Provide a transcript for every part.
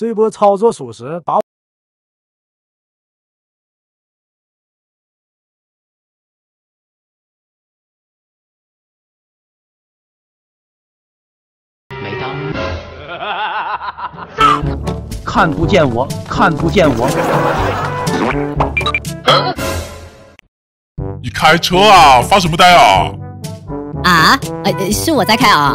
这波操作属实，把每当看不见我，看不见我。你开车啊？发什么呆啊？啊？是我在开啊。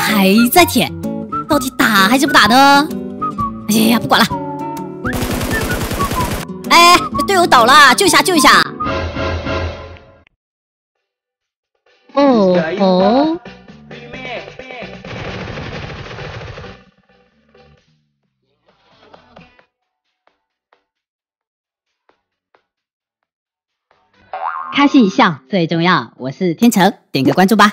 还在舔，到底打还是不打呢？哎呀，不管了。 哎，队友倒了，救一下，救一下！哦，开心一笑最重要。我是天成，点个关注吧。